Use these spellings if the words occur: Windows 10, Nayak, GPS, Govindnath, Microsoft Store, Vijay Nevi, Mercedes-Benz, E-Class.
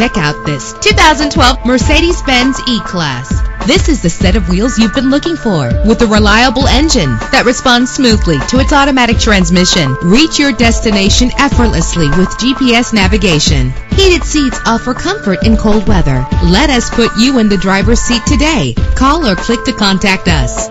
Check out this 2012 Mercedes-Benz E-Class. This is the set of wheels you've been looking for, with a reliable engine that responds smoothly to its automatic transmission. Reach your destination effortlessly with GPS navigation. Heated seats offer comfort in cold weather. Let us put you in the driver's seat today. Call or click to contact us.